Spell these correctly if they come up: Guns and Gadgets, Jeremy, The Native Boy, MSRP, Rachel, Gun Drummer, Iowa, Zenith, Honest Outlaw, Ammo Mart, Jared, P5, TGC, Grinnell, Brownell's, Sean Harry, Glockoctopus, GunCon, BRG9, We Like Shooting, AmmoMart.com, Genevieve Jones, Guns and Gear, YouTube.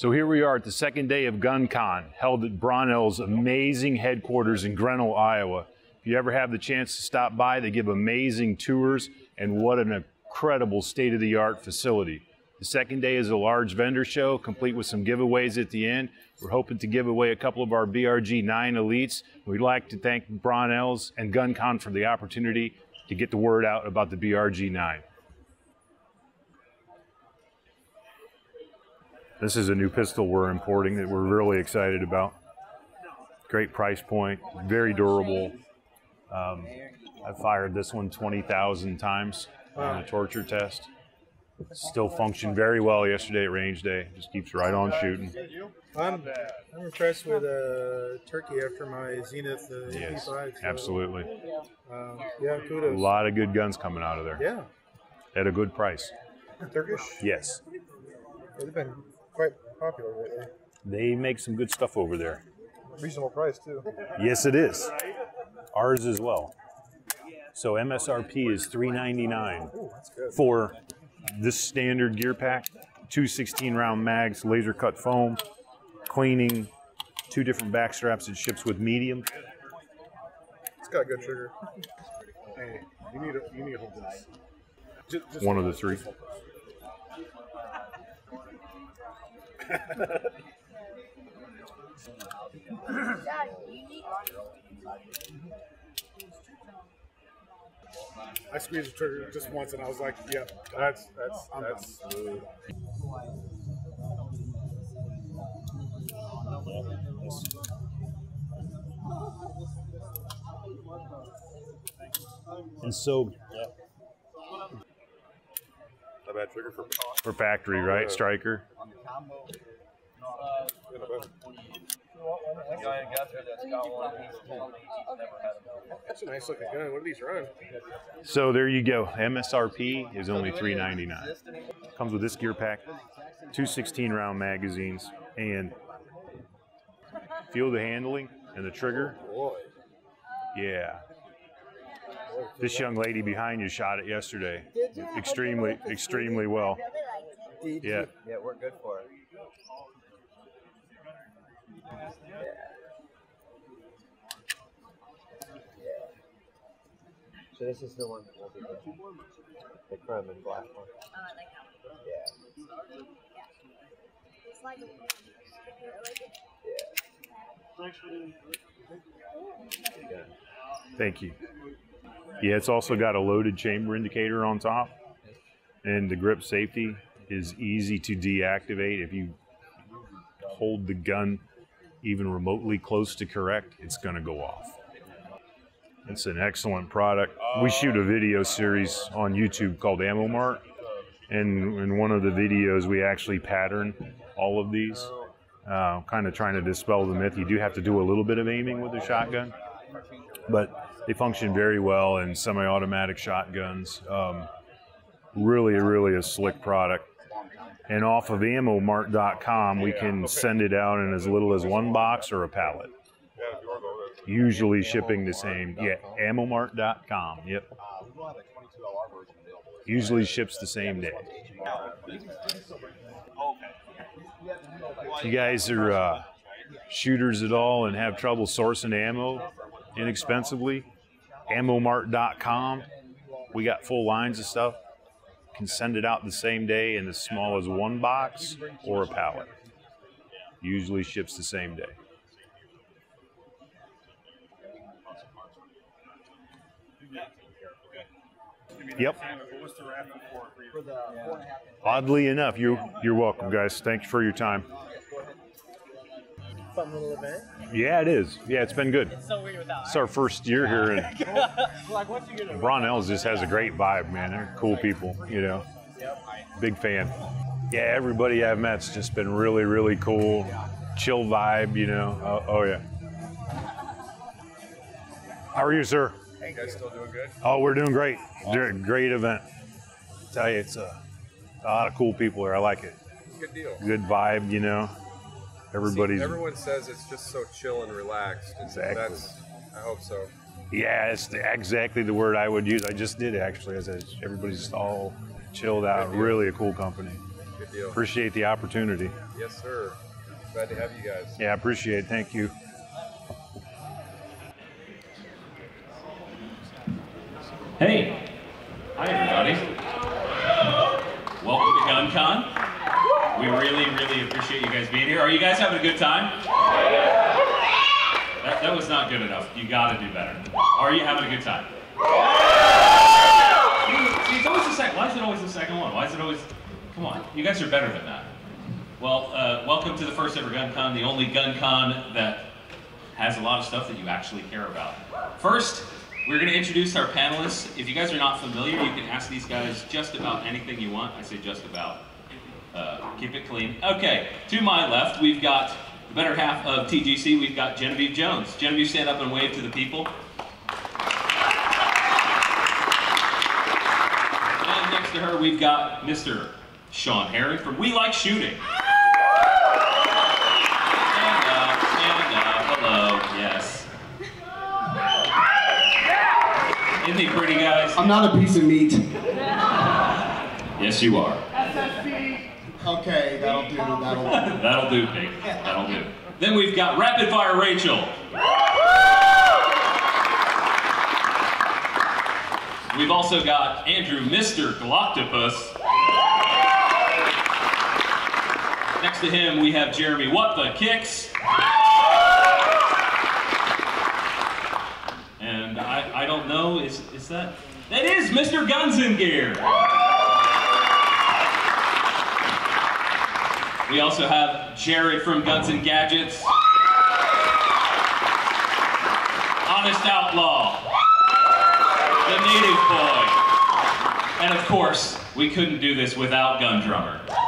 So here we are at the second day of GunCon, held at Brownell's amazing headquarters in Grinnell, Iowa. If you ever have the chance to stop by, they give amazing tours, and what an incredible state-of-the-art facility. The second day is a large vendor show, complete with some giveaways at the end. We're hoping to give away a couple of our BRG9 Elites. We'd like to thank Brownell's and GunCon for the opportunity to get the word out about the BRG9. This is a new pistol we're importing that we're really excited about. Great price point, very durable. I fired this one 20,000 times on a torture test. Still functioned very well yesterday at range day. Just keeps right on shooting. I'm impressed with Turkey after my Zenith P5. So, absolutely. Yeah, kudos. A lot of good guns coming out of there. Yeah. At a good price. Turkish? Yes. They've been quite popular lately. They make some good stuff over there. Reasonable price too. Yes, it is. Ours as well. So MSRP is $399 for this standard gear pack, two 16-round mags, laser cut foam, cleaning, two different back straps. It ships with medium. It's got a good trigger. Hey, you need to hold this. Just one of the three. I squeezed the trigger just once and I was like, yeah, that's. And so, a bad trigger for factory, right? Striker. That's a nice looking gun. What do these run? So there you go. MSRP is only $399. Comes with this gear pack, two 16-round magazines, and feel the handling and the trigger. Yeah. This young lady behind you shot it yesterday. Extremely well. Yeah. Yeah, we're good for it. So this is the one that will be the chrome and black one. Oh, I like that one. Yeah. It's like yeah. Thank you. Yeah, it's also got a loaded chamber indicator on top, and the grip safety is easy to deactivate if you hold the gun even remotely close to correct. It's going to go off. It's an excellent product. We shoot a video series on YouTube called Ammo Mart, and in one of the videos we actually pattern all of these, kind of trying to dispel the myth. You do have to do a little bit of aiming with a shotgun, but they function very well in semi-automatic shotguns. Really a slick product. And off of AmmoMart.com, we can send it out in as little as one box or a pallet. Usually shipping the same. Yeah, AmmoMart.com. Yep. Usually ships the same day. If you guys are shooters at all and have trouble sourcing ammo inexpensively, AmmoMart.com. We got full lines of stuff. Can send it out the same day in as small as one box or a pallet. Usually ships the same day. Yep. Oddly enough, you're welcome, guys. Thanks for your time. Fun little event. Yeah, it is. Yeah, it's been good. It's so weird without. It's our first year here, and Brownell's just has a great vibe, man. They're cool people, you know. Big fan. Yeah, everybody I've met's just been really cool, chill vibe, you know. Oh yeah. How are you, sir? You guys still doing good? Oh, we're doing great. Awesome. Great event. I tell you, it's a lot of cool people here. I like it. Good deal. Good vibe, you know. Everyone says it's just so chill and relaxed. Exactly. I hope so. Yeah, it's exactly the word I would use. I just did, actually. Everybody's just all chilled out. Really a cool company. Good Good deal. Appreciate the opportunity. Yes, sir. Glad to have you guys. Yeah, I appreciate it. Thank you. Hey. Hi, everybody. Welcome to GunCon. We really appreciate you guys being here. Are you guys having a good time? That was not good enough. You got to do better. Are you having a good time? See, it's always the second. Why is it always the second one? Why is it always... Come on. You guys are better than that. Well, welcome to the first ever GunCon, the only GunCon that has a lot of stuff that you actually care about. First, we're going to introduce our panelists. If you guys are not familiar, you can ask these guys just about anything you want. I say just about. Keep it clean. Okay, to my left, we've got the better half of TGC. We've got Genevieve Jones. Genevieve, stand up and wave to the people. And next to her, we've got Mr. Sean Harry from We Like Shooting. Isn't he pretty, guys? I'm not a piece of meat. Yes, you are. SSP. Okay, that'll do. That'll do, Pig. That'll do. Then we've got Rapid Fire Rachel. We've also got Andrew, Mr. Glockoctopus. Next to him, we have Jeremy. What the kicks? And I don't know, is that? That is Mr. Guns and Gear! We also have Jared from Guns and Gadgets. Honest Outlaw. The Native Boy. And of course, we couldn't do this without Gun Drummer.